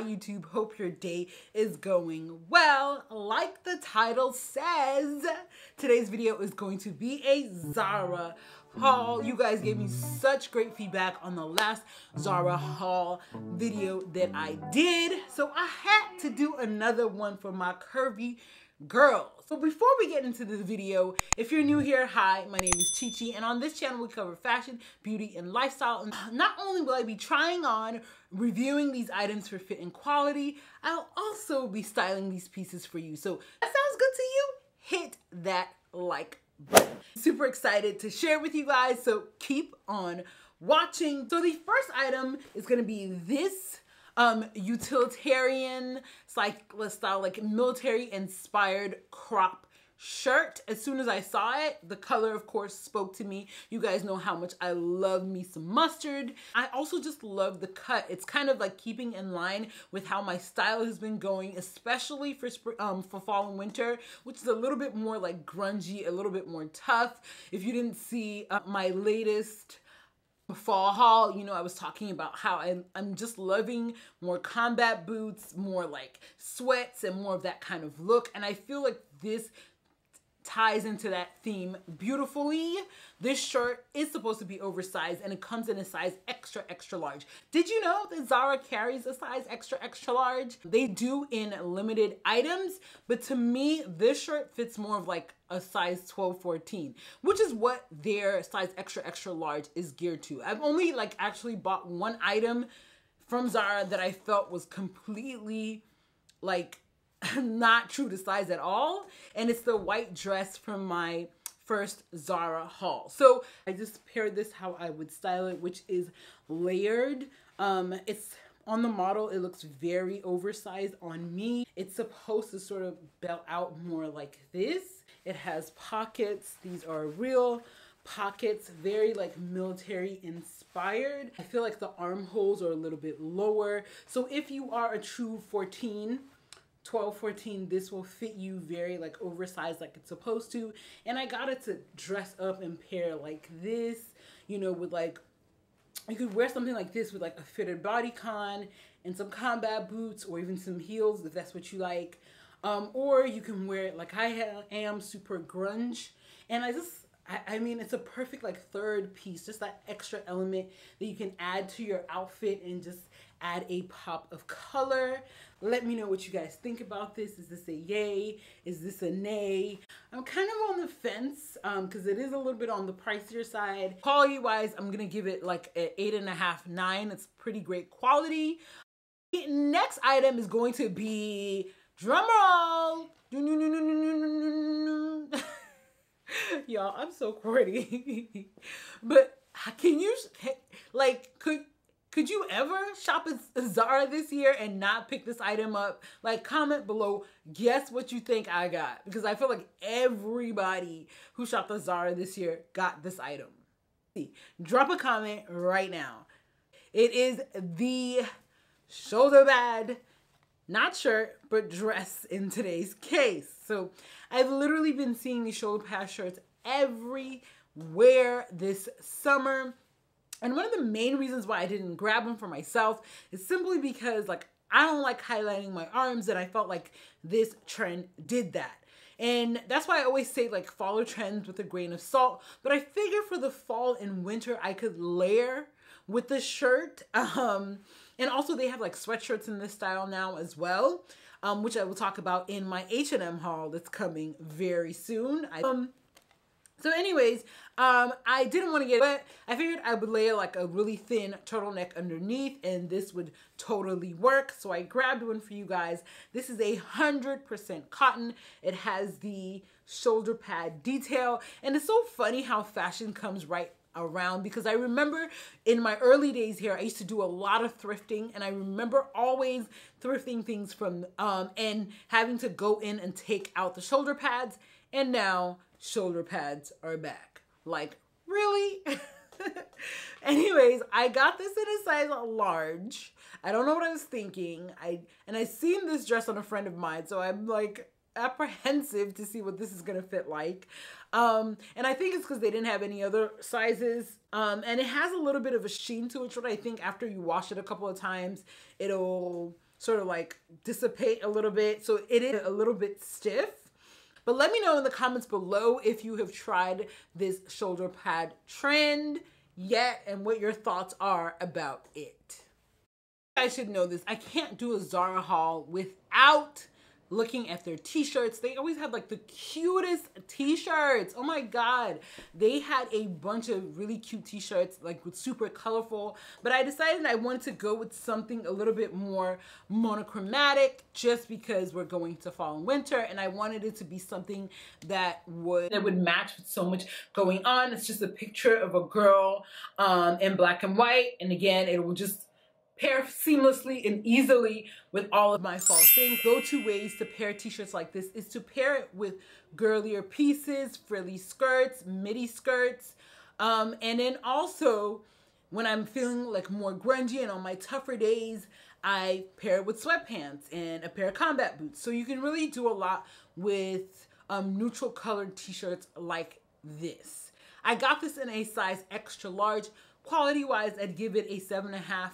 Hi YouTube, hope your day is going well. Like the title says, today's video is going to be a ZARA haul. You guys gave me such great feedback on the last ZARA haul video that I did, so I had to do another one for my curvy girls. So before we get into this video, if you're new here, hi, my name is Chi Chi, and on this channel we cover fashion, beauty, and lifestyle. And not only will I be trying on, reviewing these items for fit and quality, I'll also be styling these pieces for you. So if that sounds good to you, hit that like button. Super excited to share with you guys, so keep on watching. So the first item is gonna be this utilitarian, it's like style, like military inspired crop shirt. As soon as I saw it, the color of course spoke to me. You guys know how much I love me some mustard. I also just love the cut. It's kind of like keeping in line with how my style has been going, especially for fall and winter, which is a little bit more like grungy, a little bit more tough. If you didn't see my latest fall haul, you know I was talking about how I'm just loving more combat boots, more like sweats, and more of that kind of look, and I feel like this ties into that theme beautifully. This shirt is supposed to be oversized and it comes in a size extra large. Did you know that Zara carries a size extra large? They do in limited items, but to me this shirt fits more of like a size 12-14, which is what their size extra large is geared to. I've only like actually bought one item from Zara that I felt was completely like not true to size at all, and it's the white dress from my first Zara haul. So I just paired this how I would style it, which is layered. It's on the model, it looks very oversized on me. It's supposed to sort of belt out more like this. It has pockets. These are real pockets, very like military inspired. I feel like the armholes are a little bit lower, so if you are a true 12-14, this will fit you very like oversized like it's supposed to. And I got it to dress up and pair like this, you know, with like, you could wear something like this with like a fitted bodycon and some combat boots, or even some heels if that's what you like. Or you can wear it like I am, super grunge. And I mean, it's a perfect like third piece, just that extra element that you can add to your outfit and just add a pop of color. Let me know what you guys think about this. Is this a yay? Is this a nay? I'm kind of on the fence because it is a little bit on the pricier side. Quality wise, I'm gonna give it like an 8.5, 9. It's pretty great quality. The next item is going to be, drumroll, y'all, I'm so corny. But can you like could you ever shop at Zara this year and not pick this item up? Like, comment below, guess what you think I got, because I feel like everybody who shopped at Zara this year got this item. Drop a comment right now. It is the shoulder pad, not shirt, but dress in today's case. So I've literally been seeing these shoulder pad shirts everywhere this summer. And one of the main reasons why I didn't grab them for myself is simply because like I don't like highlighting my arms, and I felt like this trend did that. And that's why I always say like follow trends with a grain of salt, but I figure for the fall and winter I could layer with the shirt. And also they have like sweatshirts in this style now as well, which I will talk about in my H&M haul that's coming very soon. So anyways, I didn't want to get it, but I figured I would layer like a really thin turtleneck underneath, and this would totally work. So I grabbed one for you guys. This is 100% cotton. It has the shoulder pad detail, and it's so funny how fashion comes right around, because I remember in my early days here I used to do a lot of thrifting, and I remember always thrifting things from and having to go in and take out the shoulder pads, and now shoulder pads are back. Like, really? Anyways, I got this in a size large. I don't know what I was thinking. I seen this dress on a friend of mine, so I'm like apprehensive to see what this is gonna fit like. And I think it's because they didn't have any other sizes. And it has a little bit of a sheen to it, which I think after you wash it a couple of times, it'll sort of like dissipate a little bit. So it is a little bit stiff. But let me know in the comments below if you have tried this shoulder pad trend yet and what your thoughts are about it. You guys should know this. I can't do a Zara haul without looking at their t-shirts. They always have like the cutest t-shirts. Oh my God. They had a bunch of really cute t-shirts, like with super colorful, but I decided I wanted to go with something a little bit more monochromatic just because we're going to fall and winter, and I wanted it to be something that would match with so much going on. It's just a picture of a girl in black and white, and again, it will just pair seamlessly and easily with all of my fall things. Go-to ways to pair t-shirts like this is to pair it with girlier pieces, frilly skirts, midi skirts, and then also when I'm feeling like more grungy and on my tougher days, I pair it with sweatpants and a pair of combat boots. So you can really do a lot with neutral colored t-shirts like this. I got this in a size extra large. Quality-wise, I'd give it a 7.5/8.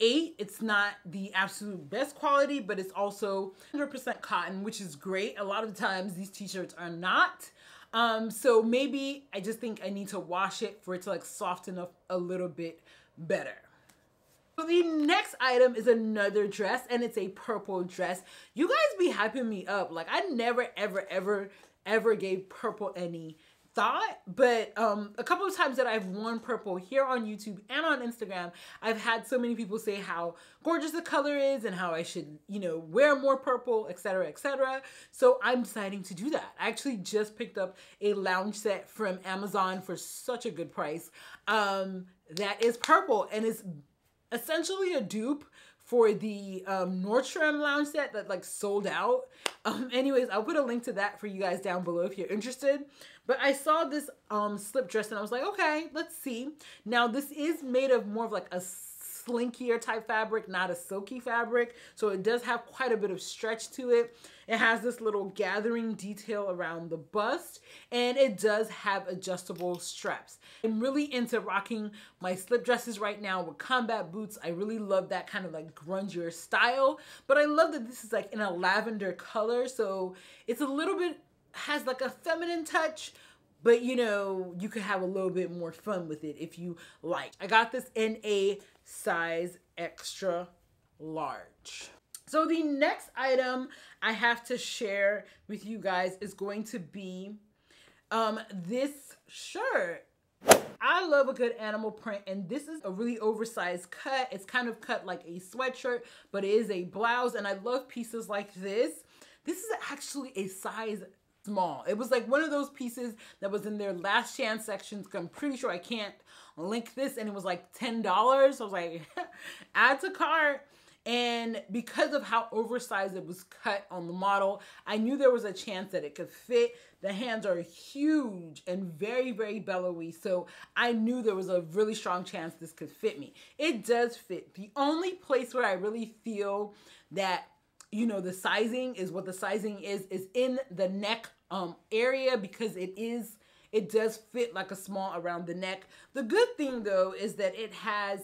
It's not the absolute best quality, but it's also 100% cotton, which is great. A lot of times these t-shirts are not. So maybe I just think I need to wash it for it to like soften up a little bit better. So the next item is another dress, and it's a purple dress. You guys be hyping me up. Like, I never, ever gave purple any thought, but a couple of times that I've worn purple here on YouTube and on Instagram, I've had so many people say how gorgeous the color is and how I should, you know, wear more purple, etc., etc. So I'm deciding to do that. I actually just picked up a lounge set from Amazon for such a good price that is purple, and it's essentially a dupe for the Nordstrom lounge set that like sold out. Anyways, I'll put a link to that for you guys down below if you're interested. But I saw this slip dress and I was like, okay, let's see. Now this is made of more of like a slinkier type fabric, not a silky fabric. So it does have quite a bit of stretch to it. It has this little gathering detail around the bust, and it does have adjustable straps. I'm really into rocking my slip dresses right now with combat boots. I really love that kind of like grungier style, but I love that this is like in a lavender color. So it's a little bit, has like a feminine touch, but you know, you could have a little bit more fun with it if you like. I got this in a size extra large. So the next item I have to share with you guys is going to be this shirt. I love a good animal print, and this is a really oversized cut. It's kind of cut like a sweatshirt, but it is a blouse, and I love pieces like this. This is actually a size small. It was like one of those pieces that was in their last chance sections. I'm pretty sure I can't link this, and it was like $10. So I was like, add to cart. And because of how oversized it was cut on the model, I knew there was a chance that it could fit. The hands are huge and very, very billowy. So I knew there was a really strong chance this could fit me. It does fit. The only place where I really feel that, you know, the sizing is what the sizing is in the neck area, because it does fit like a small around the neck. The good thing though is that it has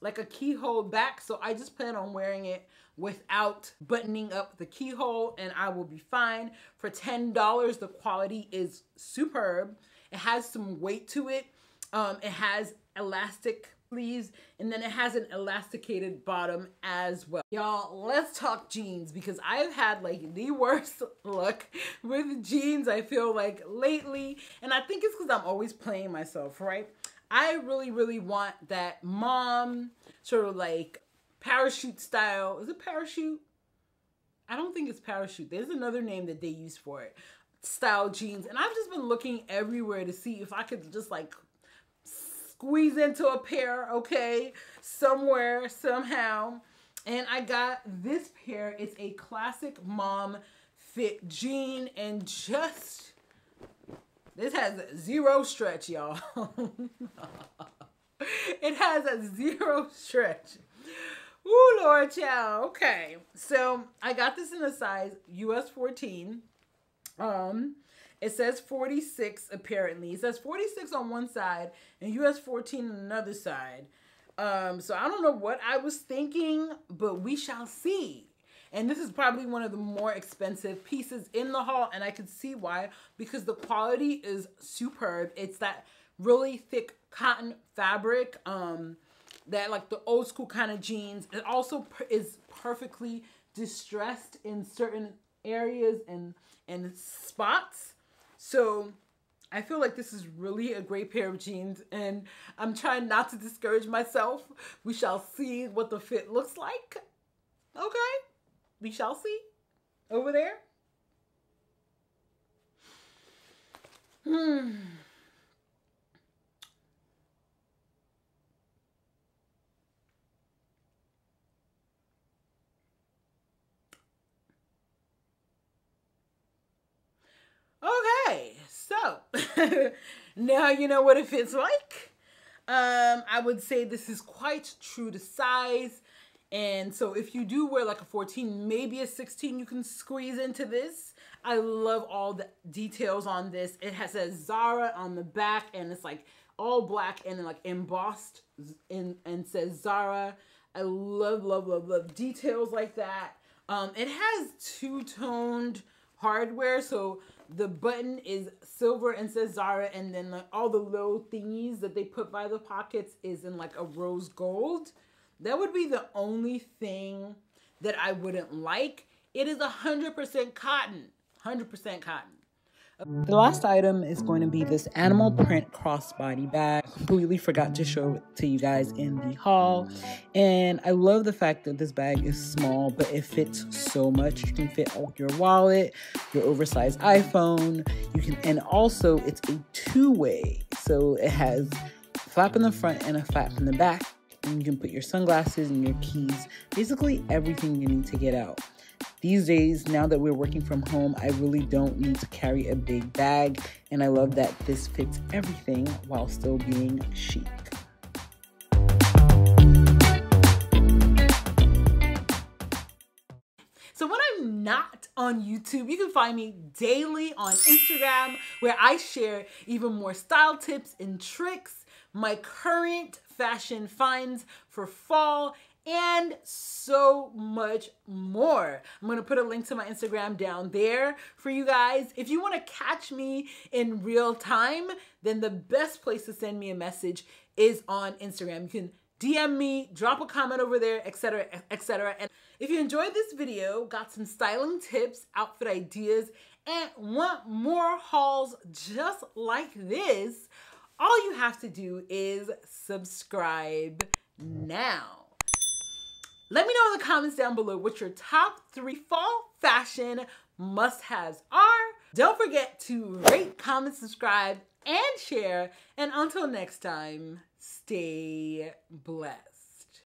like a keyhole back, so I just plan on wearing it without buttoning up the keyhole and I will be fine. For $10, the quality is superb. It has some weight to it. It has elastic sleeves, and then it has an elasticated bottom as well. Y'all, let's talk jeans, because I've had like the worst luck with jeans, I feel like, lately, and I think it's because I'm always playing myself, right? I really, really want that mom sort of like parachute style. Is it parachute? I don't think it's parachute. There's another name that they use for it. Style jeans. And I've just been looking everywhere to see if I could just like squeeze into a pair, okay, somewhere, somehow. And I got this pair. It's a classic mom fit jean, and just, this has zero stretch, y'all. It has a zero stretch. Ooh, Lord, child. Okay, so I got this in a size US 14. It says 46 apparently. It says 46 on one side and US 14 on another side. So I don't know what I was thinking, but we shall see. And this is probably one of the more expensive pieces in the haul, and I can see why, because the quality is superb. It's that really thick cotton fabric, that like the old school kind of jeans. It also is perfectly distressed in certain areas and spots. So I feel like this is really a great pair of jeans, and I'm trying not to discourage myself. We shall see what the fit looks like. Okay. We shall see. Over there. Okay, so now you know what it fits like. I would say this is quite true to size. And so if you do wear like a 14, maybe a 16, you can squeeze into this. I love all the details on this. It has a Zara on the back, and it's like all black and then like embossed and says Zara. I love, love, love, love details like that. It has two-toned hardware. So the button is silver and says Zara. And then like all the little thingies that they put by the pockets is in like a rose gold. That would be the only thing that I wouldn't like. It is 100% cotton, 100% cotton. The last item is going to be this animal print crossbody bag. I completely forgot to show it to you guys in the haul. And I love the fact that this bag is small, but it fits so much. You can fit all your wallet, your oversized iPhone. You can, and also it's a two-way. So it has a flap in the front and a flap in the back. And you can put your sunglasses and your keys, basically everything you need to get out. These days, now that we're working from home, I really don't need to carry a big bag, and I love that this fits everything while still being chic. So when I'm not on YouTube, you can find me daily on Instagram, where I share even more style tips and tricks, my current fashion finds for fall, and so much more. I'm gonna put a link to my Instagram down there for you guys. If you wanna catch me in real time, then the best place to send me a message is on Instagram. You can DM me, drop a comment over there, etc., etc. And if you enjoyed this video, got some styling tips, outfit ideas, and want more hauls just like this, all you have to do is subscribe now. Let me know in the comments down below what your top 3 fall fashion must-haves are. Don't forget to rate, comment, subscribe, and share. And until next time, stay blessed.